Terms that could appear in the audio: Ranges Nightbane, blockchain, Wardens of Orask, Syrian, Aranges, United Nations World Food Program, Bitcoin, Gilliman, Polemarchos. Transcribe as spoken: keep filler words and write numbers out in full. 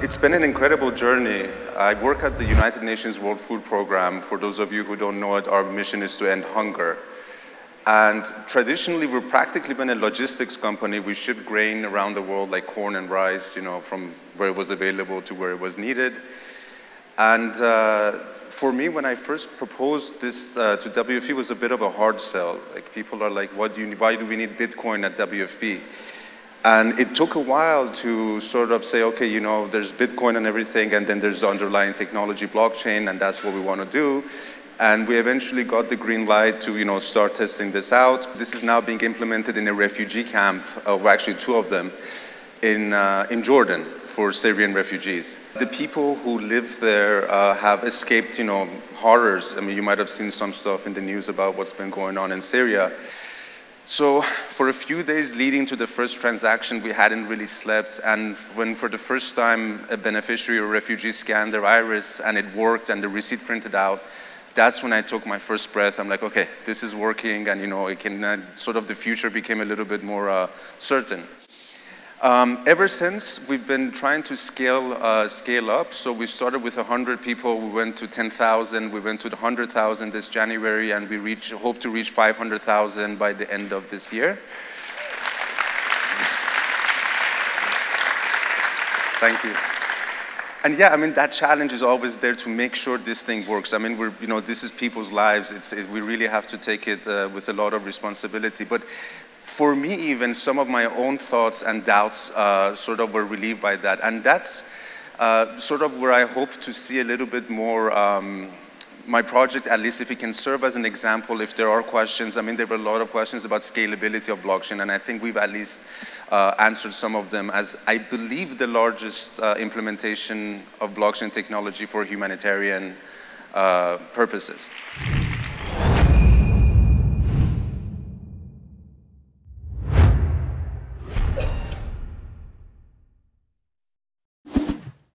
It's been an incredible journey. I work at the United Nations World Food Program. For those of you who don't know it, our mission is to end hunger. And traditionally, we've practically been a logistics company. We ship grain around the world like corn and rice, you know, from where it was available to where it was needed. And uh, for me, when I first proposed this uh, to W F P, it was a bit of a hard sell. Like people are like, what do you, why do we need Bitcoin at W F P? And it took a while to sort of say, okay, you know, there's Bitcoin and everything, and then there's the underlying technology, blockchain, and that's what we want to do. And we eventually got the green light to, you know, start testing this out. This is now being implemented in a refugee camp, of actually two of them, in, uh, in Jordan for Syrian refugees. The people who live there uh, have escaped, you know, horrors. I mean, you might have seen some stuff in the news about what's been going on in Syria. So for a few days leading to the first transaction, we hadn't really slept. And when for the first time a beneficiary or refugee scanned their iris and it worked and the receipt printed out, that's when I took my first breath. I'm like, okay, this is working, and you know, it can uh, sort of the future became a little bit more uh, certain. Um, ever since, we've been trying to scale uh, scale up. So we started with one hundred people, we went to ten thousand, we went to one hundred thousand this January, and we reach, hope to reach five hundred thousand by the end of this year. Thank you. And yeah, I mean, that challenge is always there to make sure this thing works. I mean, we're, you know, this is people's lives. It's, it, we really have to take it uh, with a lot of responsibility. But for me, even some of my own thoughts and doubts uh, sort of were relieved by that. And that's uh, sort of where I hope to see a little bit more um, my project, at least if it can serve as an example, if there are questions. I mean, there were a lot of questions about scalability of blockchain, and I think we've at least uh, answered some of them as, I believe, the largest uh, implementation of blockchain technology for humanitarian uh, purposes.